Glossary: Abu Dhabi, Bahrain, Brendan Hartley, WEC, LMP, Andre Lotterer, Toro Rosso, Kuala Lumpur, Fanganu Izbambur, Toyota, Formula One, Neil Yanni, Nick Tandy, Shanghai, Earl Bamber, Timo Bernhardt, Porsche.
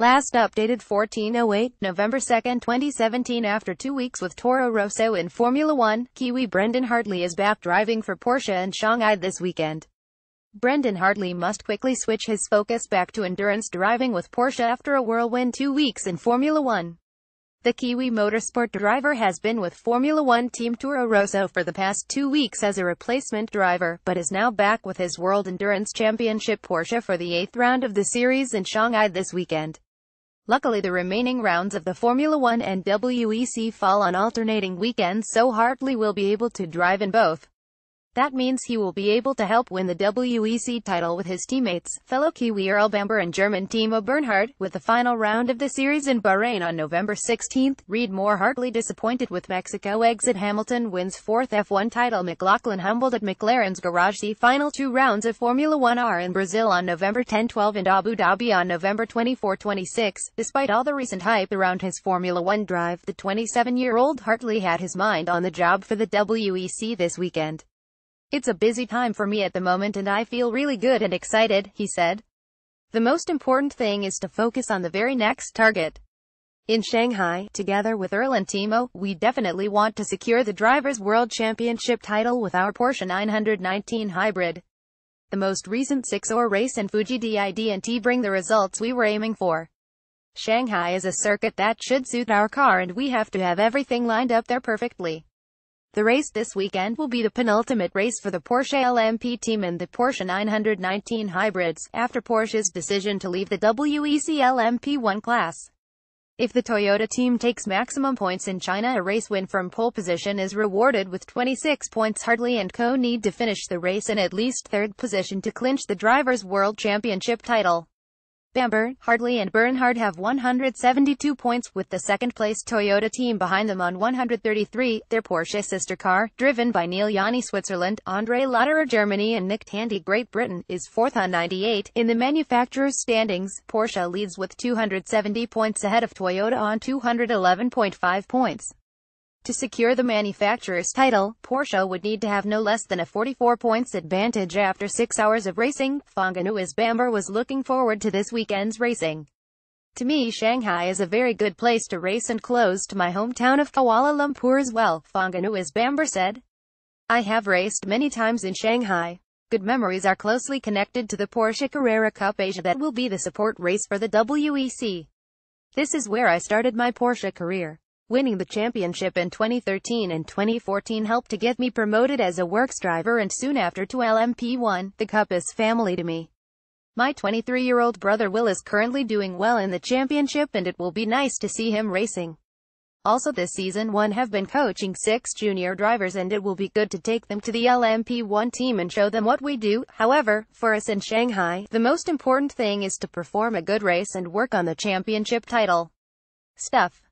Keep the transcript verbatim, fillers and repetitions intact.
Last updated fourteen oh eight, November second, twenty seventeen. After two weeks with Toro Rosso in Formula One, Kiwi Brendan Hartley is back driving for Porsche in Shanghai this weekend. Brendan Hartley must quickly switch his focus back to endurance driving with Porsche after a whirlwind two weeks in Formula One. The Kiwi motorsport driver has been with Formula One team Toro Rosso for the past two weeks as a replacement driver, but is now back with his World Endurance Championship Porsche for the eighth round of the series in Shanghai this weekend. Luckily, the remaining rounds of the Formula One and W E C fall on alternating weekends, so Hartley will be able to drive in both. That means he will be able to help win the W E C title with his teammates, fellow Kiwi Earl Bamber and German Timo Bernhardt, with the final round of the series in Bahrain on November sixteenth. Read more: Hartley disappointed with Mexico exit, Hamilton wins fourth F one title, McLaughlin humbled at McLaren's garage. The final two rounds of Formula One are in Brazil on November tenth, twelfth and Abu Dhabi on November twenty-fourth, twenty-sixth. Despite all the recent hype around his Formula One drive, the twenty-seven-year-old Hartley had his mind on the job for the W E C this weekend. "It's a busy time for me at the moment and I feel really good and excited," he said. "The most important thing is to focus on the very next target. In Shanghai, together with Earl and Timo, we definitely want to secure the Drivers' World Championship title with our Porsche nine nineteen Hybrid. The most recent six hour race in Fuji did bring the results we were aiming for. Shanghai is a circuit that should suit our car and we have to have everything lined up there perfectly. The race this weekend will be the penultimate race for the Porsche L M P team and the Porsche nine nineteen hybrids, after Porsche's decision to leave the W E C L M P one class. If the Toyota team takes maximum points in China, a race win from pole position is rewarded with twenty-six points. Hartley and co need to finish the race in at least third position to clinch the Drivers' World Championship title. Bamber, Hartley and Bernhardt have one hundred seventy-two points, with the second-place Toyota team behind them on one hundred thirty-three, their Porsche sister car, driven by Neil Yanni Switzerland, Andre Lotterer Germany and Nick Tandy Great Britain, is fourth on ninety-eight. In the manufacturer's standings, Porsche leads with two hundred seventy points ahead of Toyota on two hundred eleven point five points. To secure the manufacturer's title, Porsche would need to have no less than a forty-four points advantage after six hours of racing. Fanganu Izbambur was looking forward to this weekend's racing. "To me, Shanghai is a very good place to race and close to my hometown of Kuala Lumpur as well," Fanganu Izbambur said. "I have raced many times in Shanghai. Good memories are closely connected to the Porsche Carrera Cup Asia that will be the support race for the W E C. This is where I started my Porsche career. Winning the championship in twenty thirteen and twenty fourteen helped to get me promoted as a works driver and soon after to L M P one, the cup is family to me. My twenty-three-year-old brother Will is currently doing well in the championship and it will be nice to see him racing. Also this season one have been coaching six junior drivers and it will be good to take them to the L M P one team and show them what we do. However, for us in Shanghai, the most important thing is to perform a good race and work on the championship title stuff.